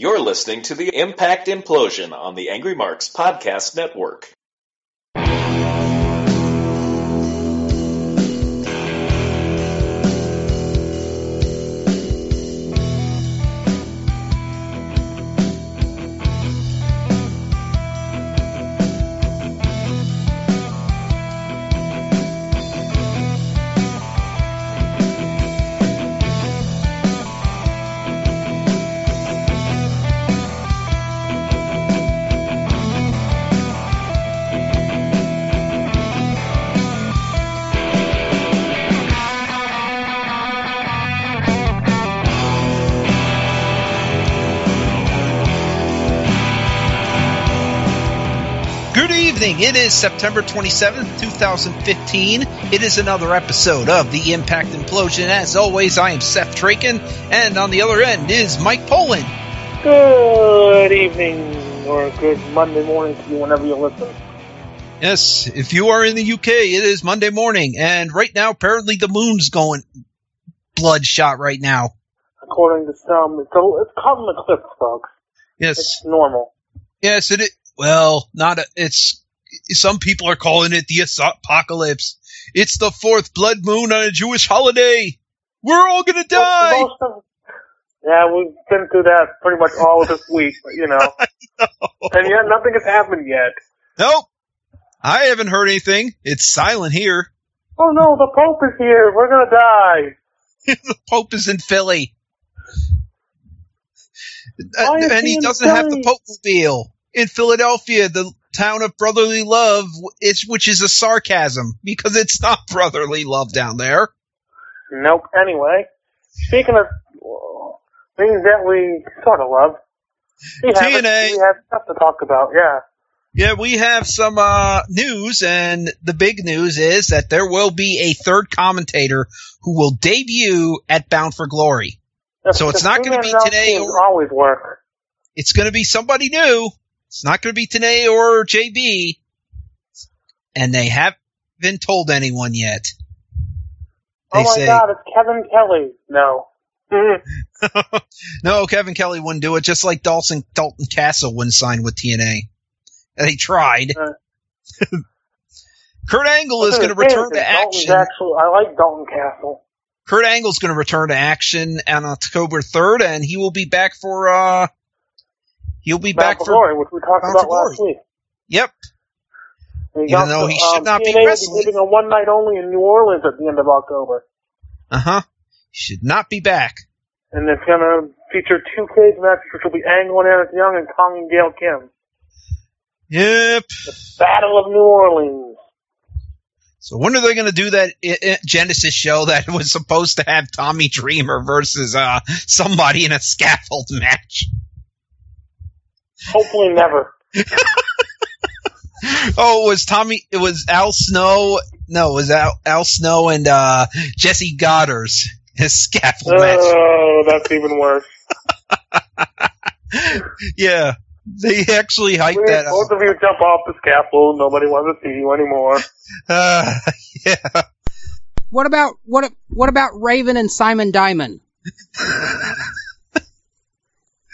You're listening to The Impact Implosion on the Angry Marks Podcast Network. It is September 27th, 2015. It is another episode of The Impact Implosion. As always, I am Seth Traken, and on the other end is Mike Poland. Good evening, or good Monday morning to you whenever you listen. Yes, if you are in the UK, it is Monday morning, and right now, apparently the moon's going bloodshot right now. According to some, it's common eclipse, folks. Yes. It's normal. Yes, it is. Well, some people are calling it the apocalypse. It's the fourth blood moon on a Jewish holiday. We're all going to die. We've been through that pretty much all this week, but you know. And yet nothing has happened yet. Nope. I haven't heard anything. It's silent here. Oh, no, the Pope is here. We're going to die. The Pope is in Philly. And he doesn't have the Pope's deal. In Philadelphia, the town of brotherly love, which is a sarcasm, because it's not brotherly love down there. Nope. Anyway, speaking of things that we sort of love, we have stuff to talk about, yeah. Yeah, we have some news, and the big news is that there will be a third commentator who will debut at Bound for Glory. So it's not going to be today. Always work. It's going to be somebody new. It's not going to be Tanae or JB, and they haven't told anyone yet. God, it's Kevin Kelly. No. No, Kevin Kelly wouldn't do it, just like Dalton Castle wouldn't sign with TNA. They tried. Kurt Angle is going to return to action. I like Dalton Castle. Kurt Angle is going to return to action on October 3rd, and he will be back for... He'll be back for Glory, which we talked about last week. Yep. Even though he should not be wrestling. He's leaving a one night only in New Orleans at the end of October. Uh-huh. He should not be back. And it's going to feature two cage matches, which will be Angle and Eric Young and Kong and Gail Kim. Yep. The Battle of New Orleans. So when are they going to do that Genesis show that was supposed to have Tommy Dreamer versus somebody in a scaffold match? Hopefully never. It was Al Snow. No, it was Al Snow and Jesse Goddard's scaffold match. Oh, that's even worse. Yeah, they actually hyped that up. Both of you jump off the scaffold. Nobody wants to see you anymore. Yeah. What about Raven and Simon Diamond?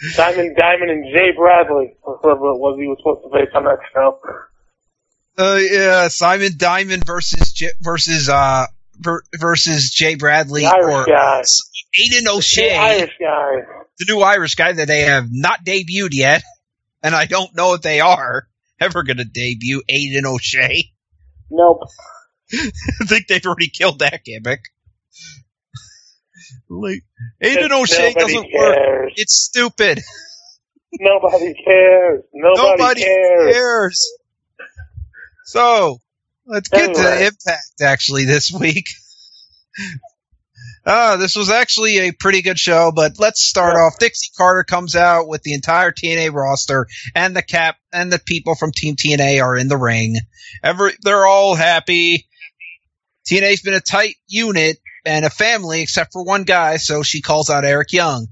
Simon Diamond and Jay Bradley, whoever it was he was supposed to face on that show. Yeah, Simon Diamond versus Jay Bradley, the Irish guy. Aiden O'Shea, the Irish guy, the new Irish guy that they have not debuted yet, and I don't know if they are ever going to debut Aiden O'Shea. Nope. I think they've already killed that gimmick. Like, Aiden O'Shea doesn't work. It's stupid. Nobody cares. Nobody cares. So, let's get to Impact, actually, this week. This was actually a pretty good show, but let's start off. Dixie Carter comes out with the entire TNA roster, and the cap and the people from Team TNA are in the ring. They're all happy. TNA's been a tight unit and a family except for one guy, so she calls out Eric Young.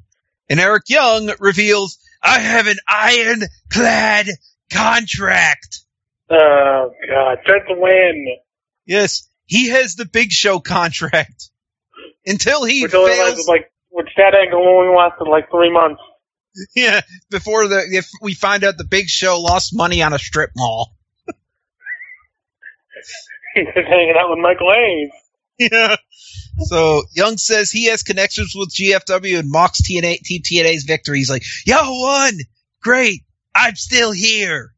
And Eric Young reveals, I have an ironclad contract. Oh, God. That's a win. Yes. He has the Big Show contract. Until he fails. Which that Angle only lasted 3 months. Yeah, before the if we find out the Big Show lost money on a strip mall. He's hanging out with Michael Hayes. Yeah. So Young says he has connections with GFW and mocks TNA, Team TNA's victory. He's like, "Y'all won, great! I'm still here."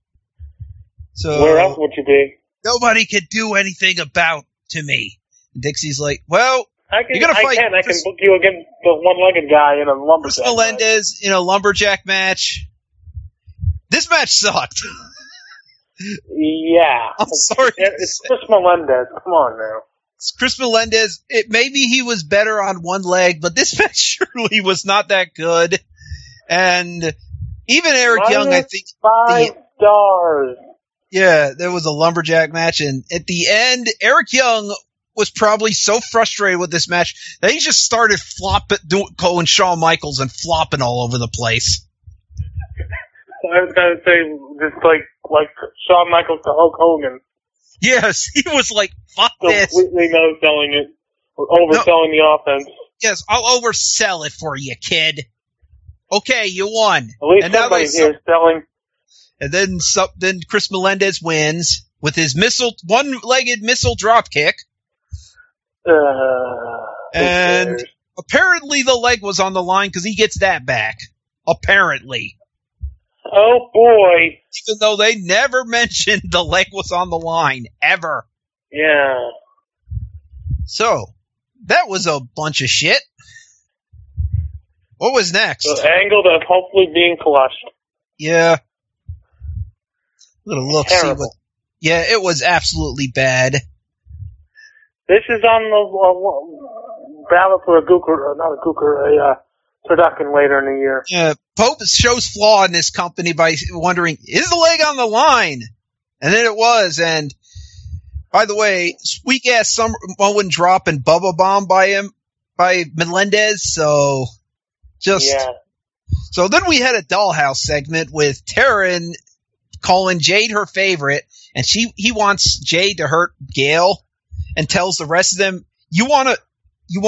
So where else would you be? Nobody could do anything about to me. And Dixie's like, "Well, I can book you against the one-legged guy in a lumberjack." Chris Melendez in a lumberjack match. This match sucked. Yeah, I'm sorry. It's Chris Melendez. Come on now. Chris Melendez, maybe he was better on one leg, but this match surely was not that good. And even Eric Young, I think... 5 stars. Yeah, there was a lumberjack match, and at the end, Eric Young was probably so frustrated with this match that he just started calling Shawn Michaels and flopping all over the place. I was going to say, just like Shawn Michaels to Hulk Hogan. Yes, he was like, fuck this. Completely no-selling it. Or overselling the offense. Yes, I'll oversell it for you, kid. Okay, you won. At least somebody's here selling. And then Chris Melendez wins with his one-legged missile dropkick. And apparently the leg was on the line because he gets that back. Apparently. Oh, boy. Even though they never mentioned the leg was on the line, ever. Yeah. So, that was a bunch of shit. What was next? The angle of hopefully being crushed. Yeah. Little look, see what... Yeah, it was absolutely bad. This is on the ballot for a production later in the year. Yeah, Pope shows flaw in this company by wondering, is the leg on the line? And then it was, and by the way, weak ass someone dropping Bubba Bomb by Melendez, so just yeah. So then we had a dollhouse segment with Taryn calling Jade her favorite, and he wants Jade to hurt Gail and tells the rest of them, You wanna learn you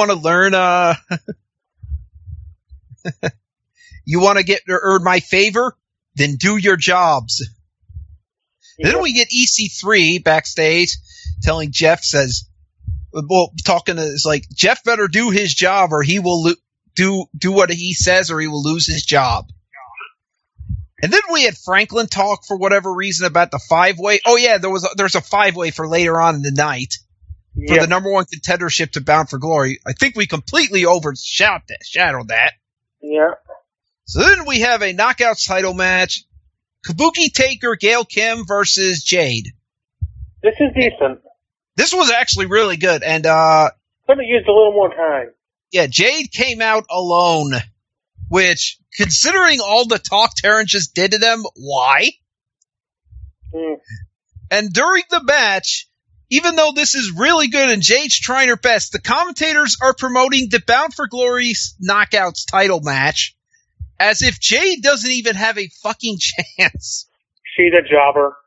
want to earn my favor? Then do your jobs. Yeah. Then we get EC3 backstage telling Jeff, Jeff better do his job or he will do what he says or he will lose his job. And then we had Franklin talk for whatever reason about the 5-way. Oh yeah, there's a 5-way for later on in the night for the #1 contendership to Bound for Glory. I think we completely overshadowed that. Yeah. So then we have a knockouts title match. Kabuki Taker Gail Kim versus Jade. This is decent. This was actually really good. And, could have used a little more time. Yeah, Jade came out alone. Which, considering all the talk Taryn just did to them, why? Mm. And during the match, even though this is really good and Jade's trying her best, the commentators are promoting the Bound for Glory's knockouts title match as if Jade doesn't even have a fucking chance. She's a jobber.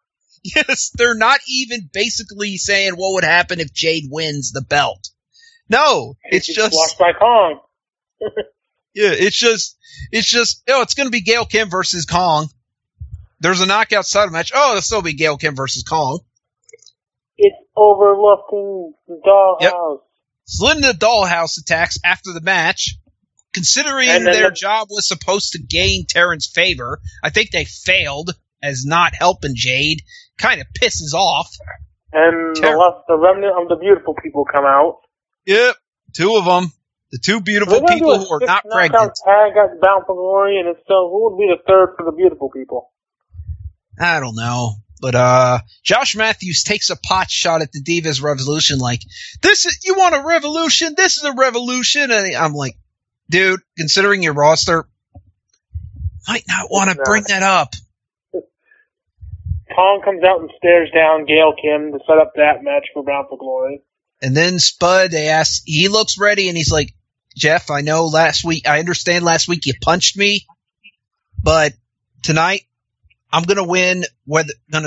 Yes, they're not even basically saying what would happen if Jade wins the belt. No, it's just lost by Kong. Yeah, it's going to be Gail Kim versus Kong. There's a knockouts title match. Oh, it'll still be Gail Kim versus Kong. It's overlooking the dollhouse. Yep. Slid the dollhouse attacks after the match. Considering their job was supposed to gain Taryn's favor, I think they failed as not helping Jade. Kind of pisses off. And the remnant of the beautiful people come out. Yep, two of them. The two beautiful people who are not pregnant. Tag got Bound for Glory, and so who would be the third for the beautiful people? I don't know. But Josh Matthews takes a pot shot at the Divas Revolution like, you want a revolution? This is a revolution. And I'm like, dude, considering your roster, might not want to bring that up. Kong comes out and stares down Gail Kim to set up that match for Bound for Glory. And then Spud, he looks ready, and he's like, Jeff, I understand last week you punched me, but tonight, I'm going to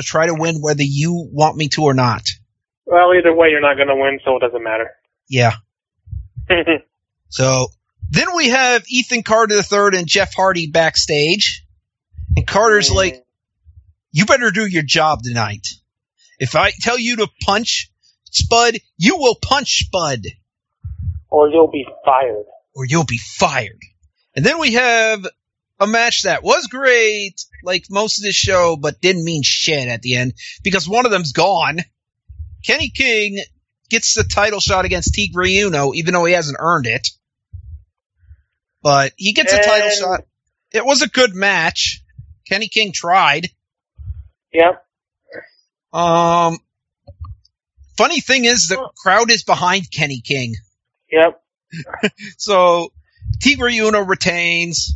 try to win whether you want me to or not. Well, either way, you're not going to win, so it doesn't matter. Yeah. So Then we have Ethan Carter III and Jeff Hardy backstage. And Carter's like, you better do your job tonight. If I tell you to punch Spud, you will punch Spud. Or you'll be fired. Or you'll be fired. And then we have a match that was great, like most of this show, but didn't mean shit at the end, because one of them's gone. Kenny King gets the title shot against Tigre Uno, even though he hasn't earned it. But he gets a title shot. It was a good match. Kenny King tried. Yep. Funny thing is, the crowd is behind Kenny King. Yep. So, Tigre Uno retains.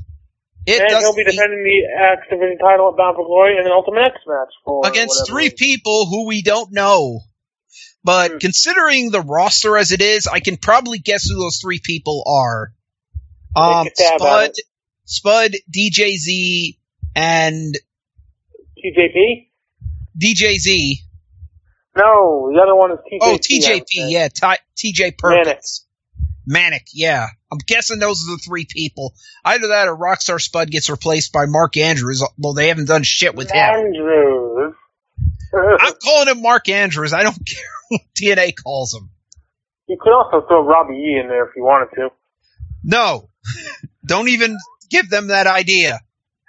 And he'll be defending the X Division title at Bound for Glory in an Ultimate X match. Against three people who we don't know. But considering the roster as it is, I can probably guess who those three people are. Spud, DJZ, and... TJP? DJZ. No, the other one is TJP. Oh, TJP, yeah. TJ Perkins. Manic, yeah. I'm guessing those are the three people. Either that or Rockstar Spud gets replaced by Mark Andrews. Well, they haven't done shit with him. Andrews. I'm calling him Mark Andrews. I don't care what TNA calls him. You could also throw Robbie E in there if you wanted to. No. Don't even give them that idea.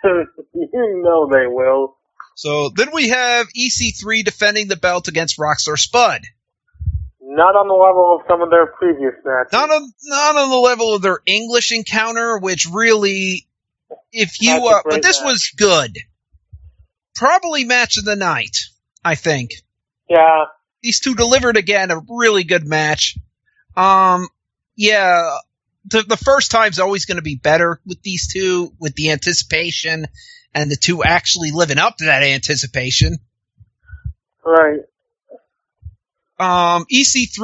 You know they will. So then we have EC3 defending the belt against Rockstar Spud. Not on the level of some of their previous matches. Not on the level of their English encounter, which really, but this match was good. Probably match of the night, I think. Yeah. These two delivered again a really good match. Yeah, the first time's always going to be better with these two, with the anticipation and the two actually living up to that anticipation. Right. EC3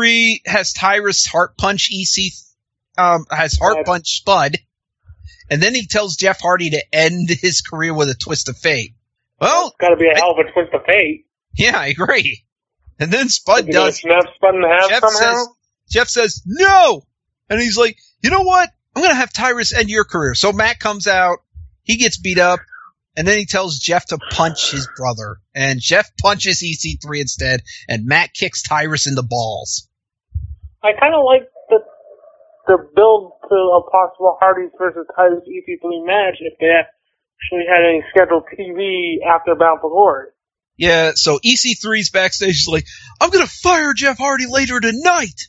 has Tyrus heart punch punch Spud, and then he tells Jeff Hardy to end his career with a twist of fate. Well, it's got to be a hell of a twist of fate. Yeah, I agree. And then Spud does. Snap Spud in half somehow? Jeff says no, and he's like, you know what? I'm gonna have Tyrus end your career. So Matt comes out, he gets beat up, and then he tells Jeff to punch his brother. And Jeff punches EC3 instead, and Matt kicks Tyrus in the balls. I kind of like the build to a possible Hardy's versus Tyrus EC3 match if they actually had any scheduled TV after Bound for Glory. Yeah, so EC3's backstage is like, I'm going to fire Jeff Hardy later tonight!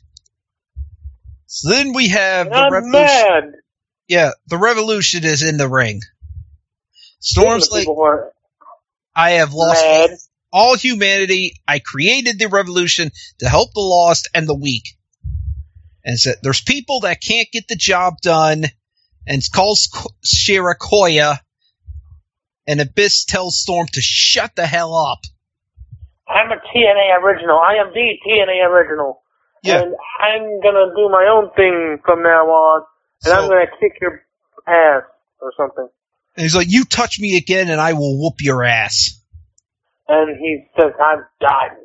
So then we have the Revolution. Mad. Yeah, the Revolution is in the ring. Storm's like, I have lost all humanity. I created the revolution to help the lost and the weak. And so there's people that can't get the job done, and calls Shera Koya, and Abyss tells Storm to shut the hell up. I'm a TNA original. I am the TNA original. Yeah. And I'm going to do my own thing from now on, and I'm going to kick your ass or something. And he's like, you touch me again and I will whoop your ass. And he says, I'm dying.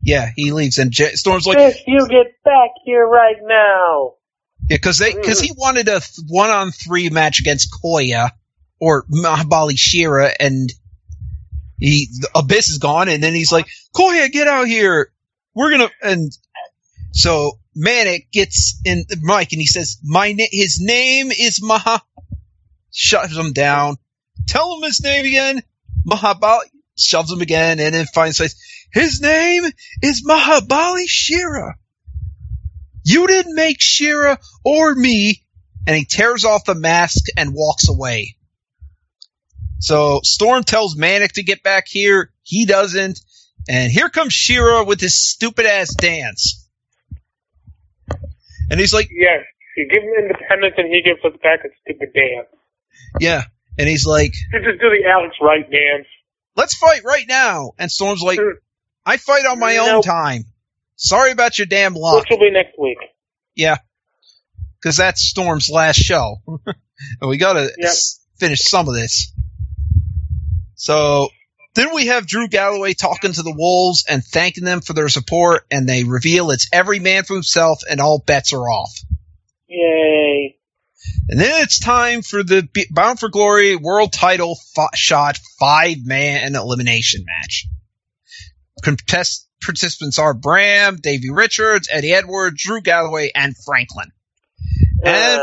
Yeah, he leaves. And Storm's like, Chris, you get back here right now. Yeah, because he wanted a 1-on-3 match against Koya or Mahabali Shera. And the Abyss is gone. And then he's like, Koya, get out here. We're going to. And so Manic gets in the mic and he says, his name is Maha. Shoves him down. Tell him his name again. Mahabali. Shoves him again, and then finally says, his name is Mahabali Shera. You didn't make Shera or me. And he tears off the mask and walks away. So Storm tells Manic to get back here. He doesn't. And here comes Shera with his stupid ass dance. And he's like, yes, you give him independence and he gives us back a stupid dance. Yeah, and he's like... You just do the Alex Wright dance. Let's fight right now! And Storm's like, I fight on my own time. Sorry about your damn luck. Which will be next week. Yeah, because that's Storm's last show. And we gotta finish some of this. So, then we have Drew Galloway talking to the Wolves and thanking them for their support, and they reveal it's every man for himself and all bets are off. Yay. And then it's time for the Bound for Glory World Title shot 5-man elimination match. Participants are Bram, Davey Richards, Eddie Edwards, Drew Galloway, and Franklin. And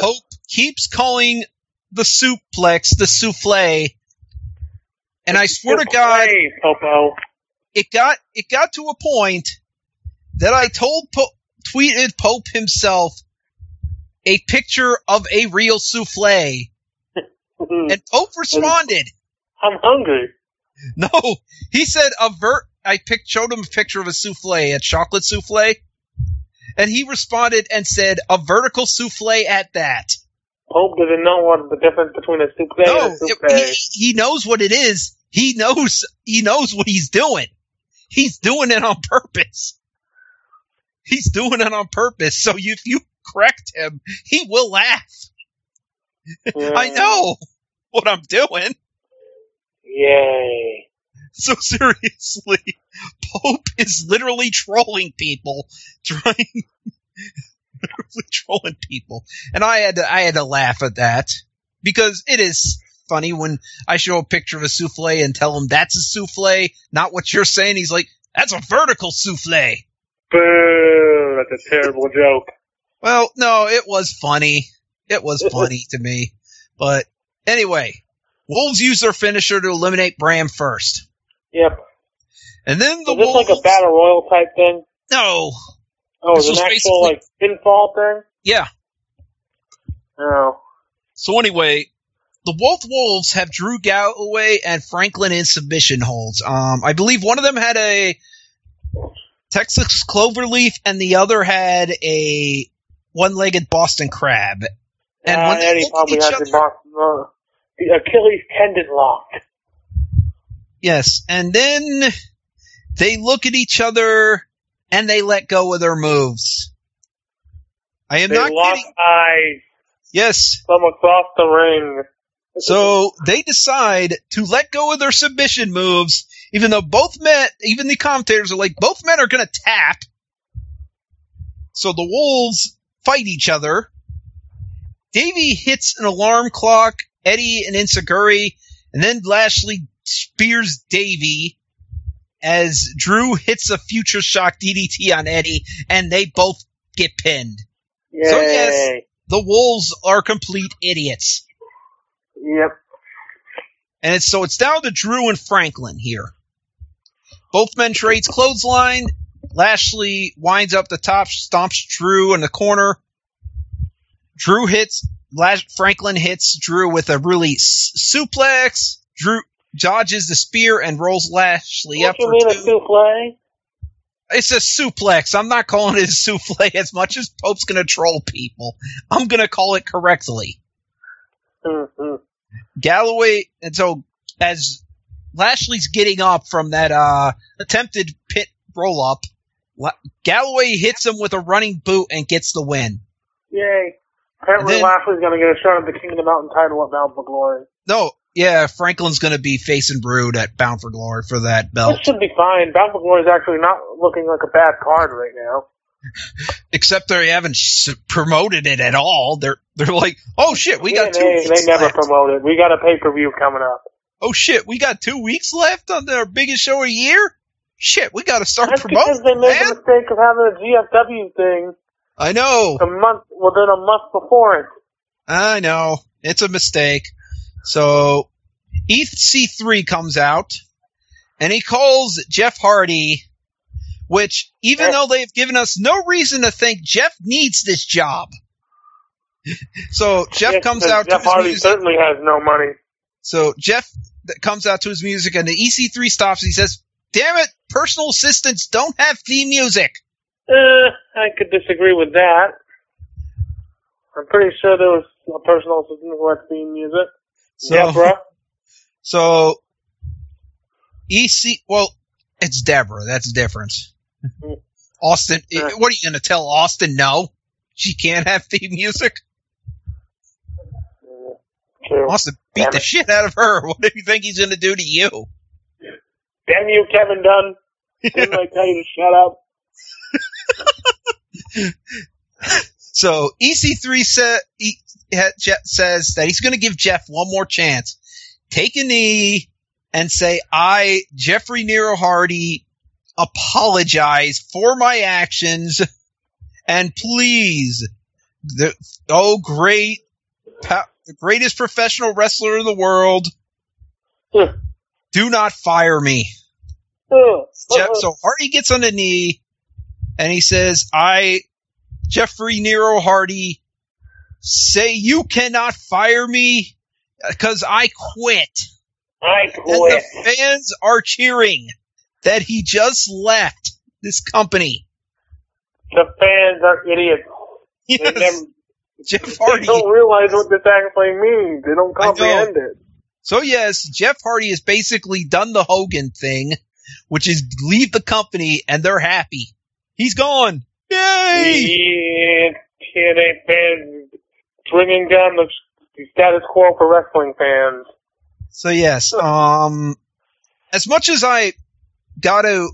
Pope keeps calling the suplex the souffle. And I swear to God, Popo, it got to a point that I tweeted Pope himself a picture of a real souffle, and Pope responded, "I'm hungry." No, he said, showed him a picture of a souffle, a chocolate souffle, and he responded and said, "A vertical souffle at that." Pope doesn't know what the difference between a souffle and a souffle. No, he knows what it is. He knows what he's doing. He's doing it on purpose. He's doing it on purpose. So if you correct him, he will laugh. Yeah. I know what I'm doing. Yay. So seriously, Pope is literally trolling people, and I had to laugh at that, because it is funny when I show a picture of a souffle and tell him that's a souffle, not what you're saying. He's like, "That's a vertical souffle." Boo! That's a terrible joke. Well, no, it was funny. It was funny to me. But anyway, Wolves use their finisher to eliminate Bram first. Yep. And then the Wolves... Is this like a battle royal type thing? No. Oh, it's an actual like pinfall thing? Yeah. Oh. So anyway, the Wolves have Drew Galloway and Franklin in submission holds. I believe one of them had a Texas Cloverleaf and the other had a one-legged Boston Crab. And when they Eddie probably had the Achilles tendon locked. Yes, and then they look at each other and they let go of their moves. I am not kidding. Eyes. Yes. From across the ring. So they decide to let go of their submission moves, even though both men, even the commentators are like, both men are going to tap. So the Wolves fight each other. Davey hits an alarm clock, Eddie and Insiguri, and then Lashley spears Davey as Drew hits a future shock DDT on Eddie, and they both get pinned. Yay. So yes, the Wolves are complete idiots. Yep. And it's down to Drew and Franklin here. Both men trades clothesline. Lashley winds up the top, stomps Drew in the corner. Drew hits... Franklin hits Drew with a really suplex. Drew dodges the spear and rolls Lashley up for two. What's a souffle? It's a suplex. I'm not calling it a souffle as much as Pope's going to troll people. I'm going to call it correctly. Mm-hmm. Galloway, and so as Lashley's getting up from that attempted pit roll-up, Galloway hits him with a running boot and gets the win. Yay. Apparently Lashley's going to get a shot at the King of the Mountain title at Bound for Glory. No, yeah, Franklin's going to be facing Brood at Bound for Glory for that belt. This should be fine. Bound for Glory is actually not looking like a bad card right now. Except they haven't promoted it at all. They're like, oh shit, we got 2 weeks left. They never promote it. We got a pay-per-view coming up. Oh shit, we got 2 weeks left on their biggest show of the year? Shit, we got to start promoting, because they made the mistake of having a GFW thing. I know. Within a month before it. I know. It's a mistake. So, EC3 comes out, and he calls Jeff Hardy... Which, even though they've given us no reason to think Jeff needs this job. So Jeff comes out to his music. Jeff Hardy certainly has no money. So Jeff comes out to his music, and the EC3 stops, and he says, "Damn it, personal assistants don't have theme music." I could disagree with that. I'm pretty sure there was a personal assistant who had theme music. Deborah. So, it's Deborah. That's the difference. Austin, what are you going to tell Austin? No, she can't have theme music. True. Austin beat the shit out of her. What do you think he's going to do to you? Damn you, Kevin Dunn! Didn't I tell you to shut up? So EC3 said says that he's going to give Jeff one more chance. Take a knee and say, I, Jeffrey Nero Hardy, apologize for my actions, and please, the greatest professional wrestler in the world, do not fire me. Jeff, so Hardy gets on the knee, and he says, I, Jeffrey Nero Hardy, say you cannot fire me because I quit. I quit. And the fans are cheering that he just left this company. The fans are idiots. Yes. Jeff Hardy. They don't realize what this actually means. They don't comprehend it. So, yes, Jeff Hardy has basically done the Hogan thing, which is leave the company, and they're happy. He's gone. Yay! Yeah, they fans bringing down the status quo for wrestling fans. So, yes, as much as I got to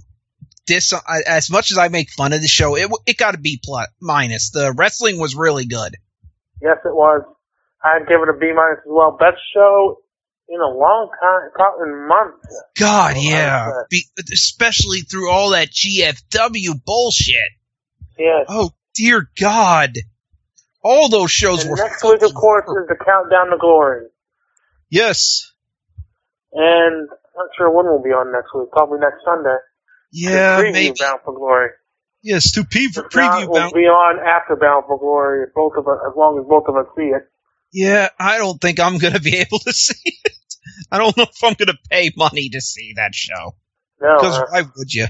as much as I make fun of the show, it got a B-minus. The wrestling was really good. Yes, it was. I'd give it a B-minus as well. Best show in a long time, probably months. God, yeah. Especially through all that GFW bullshit. Yes. Oh, dear God. All those shows were next week, of course, is the Countdown to Glory. Yes. And I'm not sure when we'll be on next week. Probably next Sunday. Yeah, maybe. Bound for Glory. Yes, to preview Bound. We'll be on after Bound for Glory, both of us, as long as both of us see it. Yeah, I don't think I'm going to be able to see it. I don't know if I'm going to pay money to see that show. No, because why would you?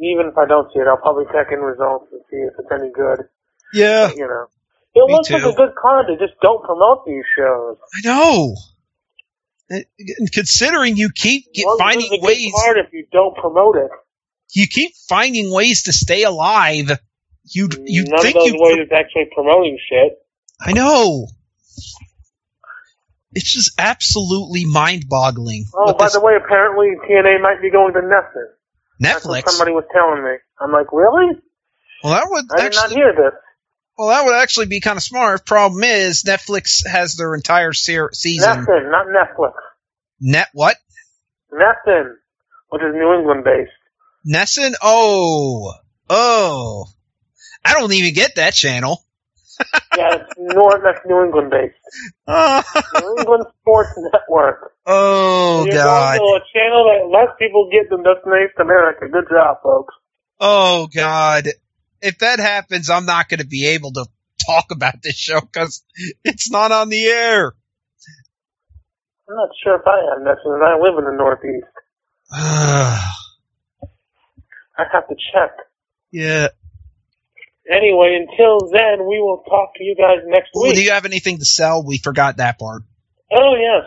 Even if I don't see it, I'll probably check in results and see if it's any good. Yeah, but, you know, it looks like a good card. They just don't promote these shows. I know. Considering you keep finding ways, hard if you don't promote it. You keep finding ways to stay alive. You none think of those ways is actually promoting shit. I know. It's just absolutely mind-boggling. Oh, by the way, apparently TNA might be going to Netflix. That's what somebody was telling me. I'm like, really? Well, that would. I did not hear this. Well, that would actually be kind of smart. Problem is, Netflix has their entire season. Netflix, not Netflix. Net what? Netflix, which is New England based. Nesson? Oh, I don't even get that channel. Yeah, it's that's New England based. New England Sports Network. Oh, God! A channel that less people get than Destination America. Good job, folks. Oh, God. If that happens, I'm not going to be able to talk about this show because it's not on the air. I'm not sure if I am. I live in the Northeast. I have to check. Yeah. Anyway, until then, we will talk to you guys next week. Do you have anything to sell? We forgot that part. Oh, yes.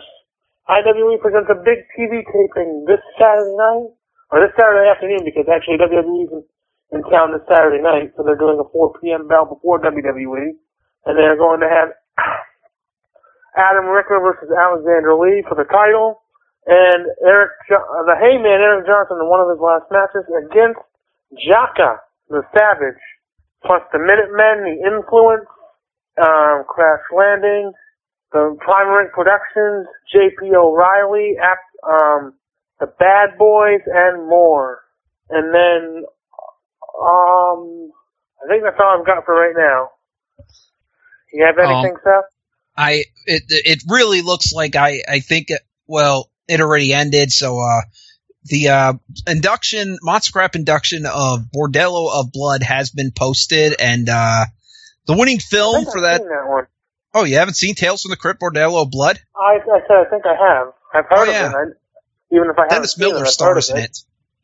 IWE presents a big TV taping this Saturday night, or this Saturday afternoon, because actually WWE's in town this Saturday night, so they're doing a 4 p.m. bell before WWE, and they're going to have Adam Ricker versus Alexander Lee for the title, and the Heyman Eric Johnson in one of his last matches against Jaka the Savage, plus the Minutemen, the Influence, Crash Landing, the Prime Rank Productions, J.P. O'Reilly, the Bad Boys, and more, and then. I think that's all I've got for right now. You have anything, Seth? It really looks like I think it already ended. So the induction, Montserrat induction of Bordello of Blood has been posted, and the winning film for that one. Oh, you haven't seen Tales from the Crypt, Bordello of Blood? I said I think I have. I've heard of it. Even if I haven't seen it, Dennis Miller stars in it.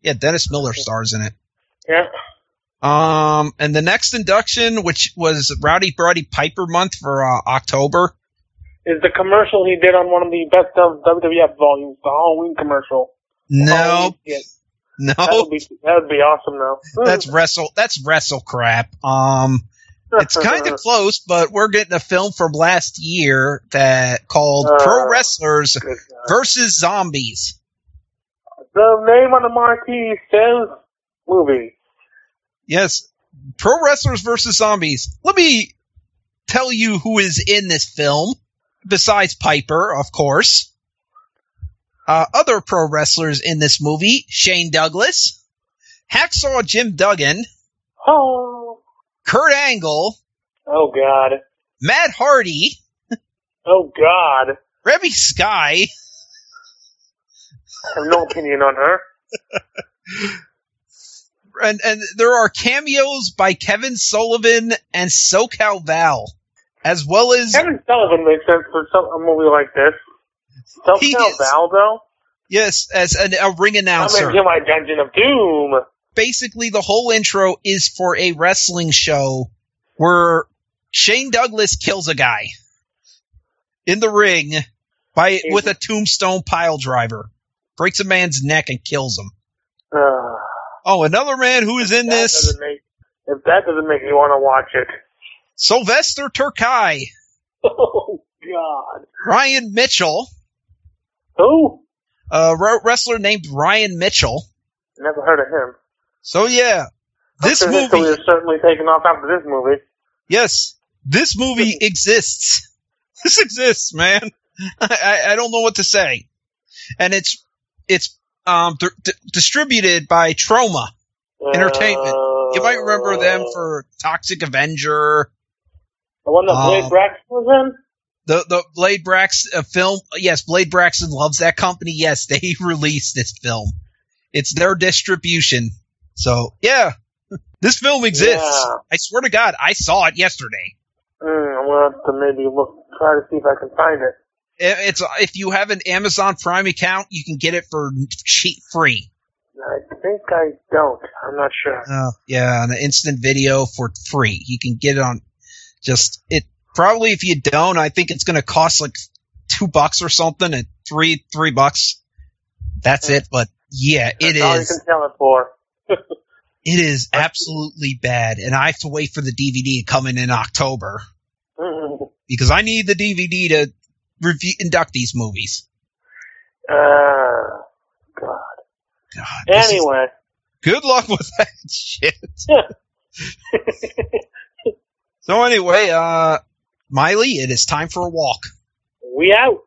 Yeah, Dennis Miller stars in it. Yeah. And the next induction, which was Rowdy Brody Piper month for October, is the commercial he did on one of the best of WWF volumes, the Halloween commercial. No, no, that would be awesome though. That's wrestle crap. It's kind of close, but we're getting a film from last year that called Pro Wrestlers versus Zombies. The name on the marquee says movie. Yes, Pro Wrestlers versus Zombies. Let me tell you who is in this film, besides Piper, of course. Other pro wrestlers in this movie, Shane Douglas, Hacksaw Jim Duggan, oh. Kurt Angle, oh god, Matt Hardy, oh god, Reby Skye. I have no opinion on her. And there are cameos by Kevin Sullivan and SoCal Val, as well as... Kevin Sullivan makes sense for a movie like this. SoCal Val, though? Yes, as a ring announcer. I'm in my Dungeon of Doom. Basically, the whole intro is for a wrestling show where Shane Douglas kills a guy in the ring with a tombstone pile driver. Breaks a man's neck and kills him. Another man who is in this. If that doesn't make you want to watch it. Sylvester Turkai. Oh, God. Ryan Mitchell. Who? A wrestler named Ryan Mitchell. Never heard of him. So, yeah. This movie is certainly taking off after this movie. Yes. This movie exists. This exists, man. I don't know what to say. And it's distributed by Troma Entertainment. You might remember them for Toxic Avenger. The one that Blade Braxton was in? The Blade Braxton film. Yes, Blade Braxton loves that company. Yes, they released this film. It's their distribution. So, yeah. This film exists. Yeah. I swear to God, I saw it yesterday. I'm going to have to maybe try to see if I can find it. It's if you have an Amazon Prime account, you can get it for cheap free. I think I don't. I'm not sure. On an instant video for free. You can get it on just it. Probably if you don't, I think it's going to cost like $2 or something, and $3. That's it. But yeah, that's all you can sell it for. It is absolutely bad, and I have to wait for the DVD to come in October because I need the DVD to induct these movies. God. Anyway. Good luck with that shit. So anyway, Miley, it is time for a walk. We out.